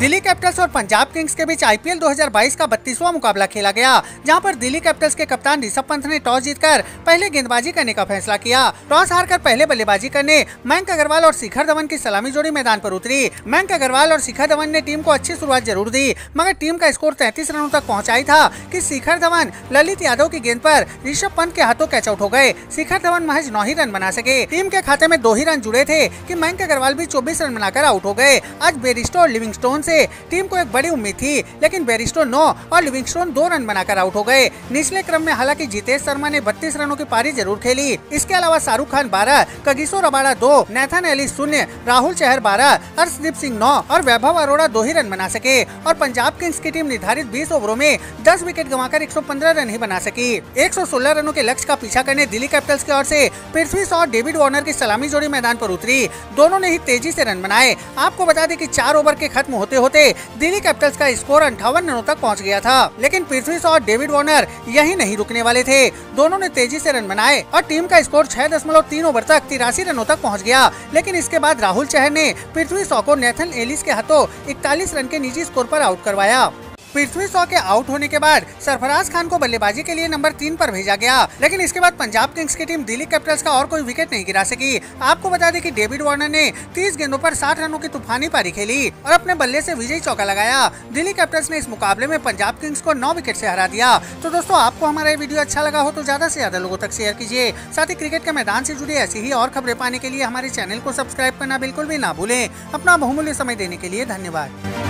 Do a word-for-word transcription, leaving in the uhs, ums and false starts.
Delhi Capitals और Punjab Kings के बीच IPL दो हज़ार बाईस का बत्तीसवां मुकाबला खेला गया, जहां पर दिल्ली कैपिटल्स के कप्तान ऋषभ पंत ने टॉस जीतकर पहले गेंदबाजी करने का फैसला किया। टॉस हारकर पहले बल्लेबाजी करने मयंक अग्रवाल और शिखर धवन की सलामी जोड़ी मैदान पर उतरी। मयंक अग्रवाल और शिखर धवन ने टीम को अच्छी शुरुआत जरूर दी, मगर टीम का स्कोर तैंतीस रनों तक पहुँचाई था कि शिखर धवन ललित यादव की गेंद पर ऋषभ पंत के हाथों कैच आउट हो गए। शिखर धवन महज नौ ही रन बना सके। टीम के खाते में दो ही रन जुड़े थे कि मयंक अग्रवाल भी चौबीस रन बनाकर आउट हो गए। आज बेयरस्टो लिविंगस्टोन से टीम को एक बड़ी उम्मीद थी, लेकिन बेयरस्टो नौ और लिविंगस्टोन दो रन बनाकर आउट हो गए। निचले क्रम में हालांकि जितेश शर्मा ने बत्तीस रनों की पारी जरूर खेली। इसके अलावा शाहरुख खान बारह, कगिसो रबाडा दो, नाथन एलिस शून्य, राहुल चहर बारह, अर्शदीप सिंह नौ और वैभव अरोड़ा दो ही रन बना सके और पंजाब किंग्स की टीम निर्धारित बीस ओवरों में दस विकेट गंवाकर एक सौ पंद्रह रन ही बना सकी। एक सौ सोलह रनों के लक्ष्य का पीछा करने दिल्ली कैपिटल्स की ओर से पृथ्वी शॉ और डेविड वार्नर की सलामी जोड़ी मैदान पर उतरी। दोनों ने ही तेजी से रन बनाए। आपको बता दें कि चार ओवर के खत्म होते होते दिल्ली कैपिटल्स का स्कोर अंठावन रनों तक पहुंच गया था, लेकिन पृथ्वी शॉ और डेविड वार्नर यहीं नहीं रुकने वाले थे। दोनों ने तेजी से रन बनाए और टीम का स्कोर छह दशमलव तीन ओवर तक तिरासी रनों तक पहुंच गया, लेकिन इसके बाद राहुल चहर ने पृथ्वी शॉ को नेथन एलिस के हाथों इकतालीस रन के निजी स्कोर पर आउट करवाया। पृथ्वी शॉ के आउट होने के बाद सरफराज खान को बल्लेबाजी के लिए नंबर तीन पर भेजा गया, लेकिन इसके बाद पंजाब किंग्स की टीम दिल्ली कैपिटल्स का और कोई विकेट नहीं गिरा सकी। आपको बता दें कि डेविड वार्नर ने तीस गेंदों पर साठ रनों की तूफानी पारी खेली और अपने बल्ले से विजयी चौका लगाया। दिल्ली कैपिटल्स ने इस मुकाबले में पंजाब किंग्स को नौ विकेट से हरा दिया। तो दोस्तों, आपको हमारा ये वीडियो अच्छा लगा हो तो ज्यादा से ज्यादा लोगों तक शेयर कीजिए। साथ ही क्रिकेट के मैदान से जुड़ी ऐसी ही और खबरें पाने के लिए हमारे चैनल को सब्सक्राइब करना बिल्कुल भी ना भूलें। अपना बहुमूल्य समय देने के लिए धन्यवाद।